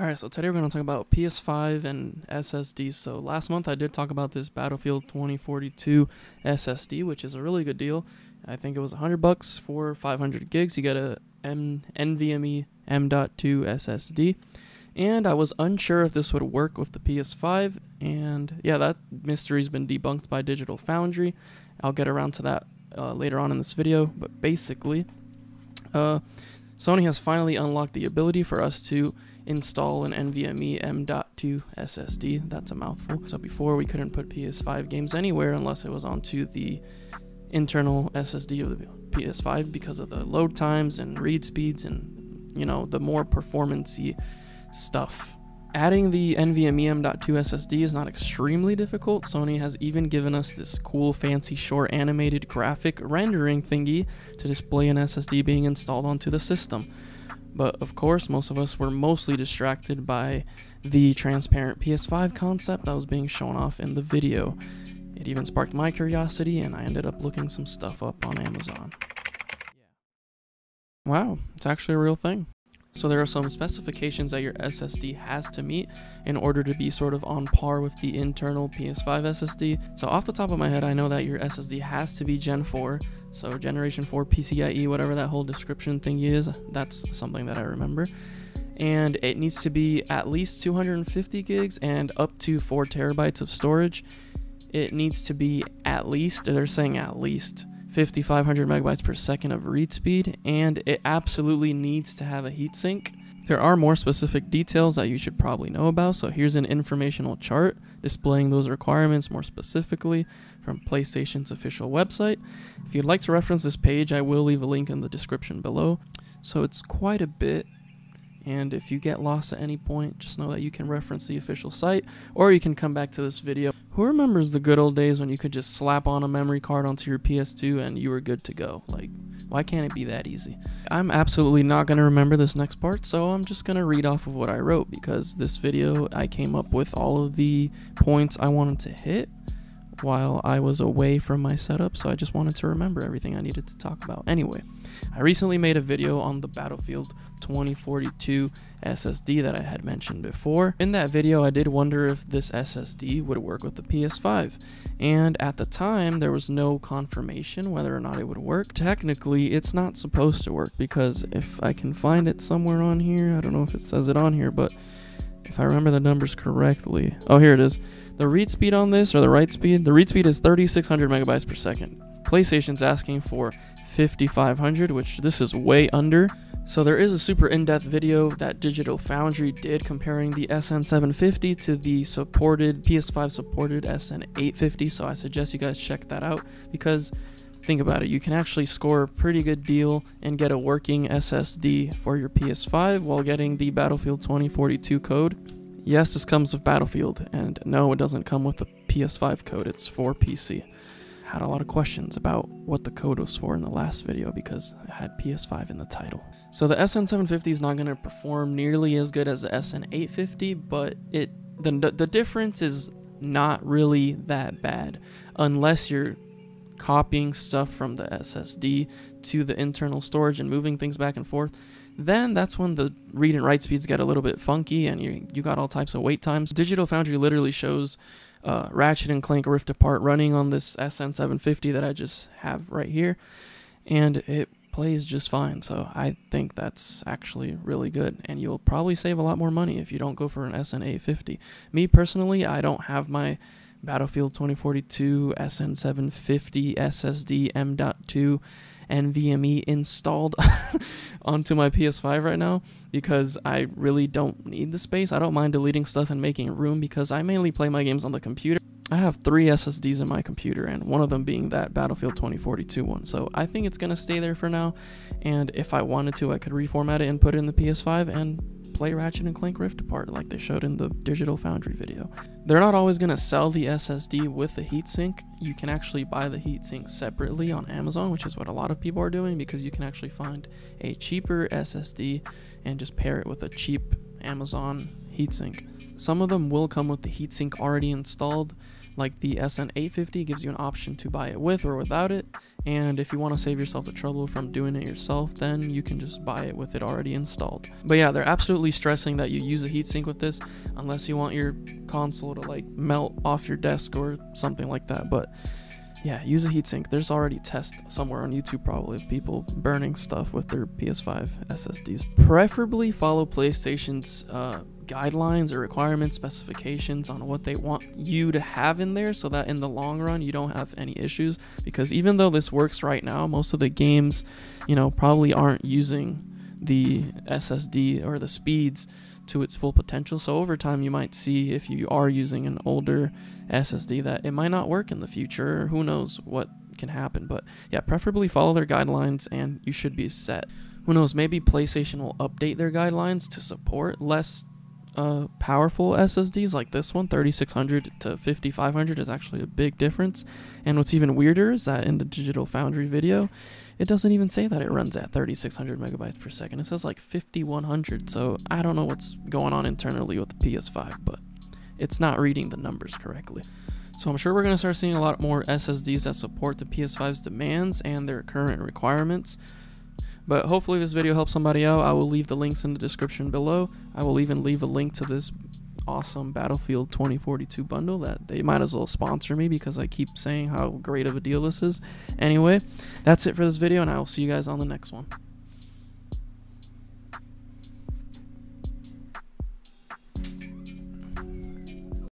Alright, so today we're going to talk about PS5 and SSDs. So last month I did talk about this Battlefield 2042 SSD, which is a really good deal. I think it was $100 for 500 gigs. You get a NVMe M.2 SSD. And I was unsure if this would work with the PS5. And yeah, that mystery's been debunked by Digital Foundry. I'll get around to that later on in this video. But basically, Sony has finally unlocked the ability for us to install an NVMe M.2 SSD. That's a mouthful. So before, we couldn't put PS5 games anywhere unless it was onto the internal SSD of the PS5 because of the load times and read speeds and, you know, the more performance-y stuff. Adding the NVMe M.2 SSD is not extremely difficult. Sony has even given us this cool, fancy, short animated graphic rendering thingy to display an SSD being installed onto the system. But of course, most of us were mostly distracted by the transparent PS5 concept that was being shown off in the video. It even sparked my curiosity, and I ended up looking some stuff up on Amazon. Wow, it's actually a real thing. So there are some specifications that your SSD has to meet in order to be sort of on par with the internal PS5 SSD. So off the top of my head, I know that your SSD has to be Gen 4, so Generation 4 PCIe, whatever that whole description thing is, that's something that I remember. And it needs to be at least 250 gigs and up to 4 terabytes of storage. It needs to be at least, they're saying at least, 5,500 megabytes per second of read speed, and it absolutely needs to have a heatsink. There are more specific details that you should probably know about, so here's an informational chart displaying those requirements more specifically from PlayStation's official website. If you'd like to reference this page, I will leave a link in the description below. So it's quite a bit, and if you get lost at any point, just know that you can reference the official site, or you can come back to this video. Who remembers the good old days when you could just slap on a memory card onto your PS2 and you were good to go? Like, why can't it be that easy? I'm absolutely not going to remember this next part, so I'm just going to read off of what I wrote, because this video I came up with all of the points I wanted to hit while I was away from my setup, so I just wanted to remember everything I needed to talk about. Anyway, I recently made a video on the Battlefield 2042 SSD that I had mentioned before. In that video, I did wonder if this SSD would work with the PS5, and at the time, there was no confirmation whether or not it would work. Technically, it's not supposed to work, because if I can find it somewhere on here, I don't know if it says it on here, but if I remember the numbers correctly, oh, here it is. The read speed on this, or the read speed is 3,600 megabytes per second. PlayStation's asking for 5,500, which this is way under. So there is a super in-depth video that Digital Foundry did comparing the SN750 to the supported PS5 supported SN850, so I suggest you guys check that out, because think about it, you can actually score a pretty good deal and get a working SSD for your PS5 while getting the Battlefield 2042 code. Yes, this comes with Battlefield, and no, it doesn't come with the PS5 code, it's for PC. I had a lot of questions about what the code was for in the last video because I had PS5 in the title. So the SN750 is not going to perform nearly as good as the SN850, but the difference is not really that bad unless you're copying stuff from the SSD to the internal storage and moving things back and forth. Then that's when the read and write speeds get a little bit funky and you got all types of wait times. Digital Foundry literally shows Ratchet and Clank Rift Apart running on this SN750 that I just have right here, and it plays just fine, so I think that's actually really good, and you'll probably save a lot more money if you don't go for an SN850. Me personally, I don't have my Battlefield 2042 SN750 SSD M.2 NVMe installed onto my PS5 right now because I really don't need the space. I don't mind deleting stuff and making room because I mainly play my games on the computer. I have 3 SSDs in my computer, and one of them being that Battlefield 2042 one, so I think it's going to stay there for now, and if I wanted to, I could reformat it and put it in the PS5 and play Ratchet and Clank Rift Apart like they showed in the Digital Foundry video. They're not always going to sell the SSD with the heatsink. You can actually buy the heatsink separately on Amazon, which is what a lot of people are doing because you can actually find a cheaper SSD and just pair it with a cheap Amazon heatsink. Some of them will come with the heatsink already installed, Like the SN850 gives you an option to buy it with or without it, and if you want to save yourself the trouble from doing it yourself, then you can just buy it with it already installed. But yeah, they're absolutely stressing that you use a heatsink with this unless you want your console to like melt off your desk or something like that. But yeah, use a heatsink. There's already tests somewhere on YouTube probably of people burning stuff with their PS5 SSDs. Preferably follow PlayStation's guidelines or requirements, specifications on what they want you to have in there, so that in the long run you don't have any issues, because even though this works right now, most of the games, you know, probably aren't using the SSD or the speeds to its full potential. So over time you might see, if you are using an older SSD, that it might not work in the future, or who knows what can happen. But yeah, preferably follow their guidelines and you should be set. Who knows, maybe PlayStation will update their guidelines to support less powerful SSDs like this one. 3600 to 5500 is actually a big difference. And what's even weirder is that in the Digital Foundry video, it doesn't even say that it runs at 3600 megabytes per second. It says like 5100. So I don't know what's going on internally with the PS5, but it's not reading the numbers correctly. So I'm sure we're going to start seeing a lot more SSDs that support the PS5's demands and their current requirements. But hopefully this video helps somebody out. I will leave the links in the description below. I will even leave a link to this awesome Battlefield 2042 bundle that they might as well sponsor me, because I keep saying how great of a deal this is. Anyway, that's it for this video, and I will see you guys on the next one.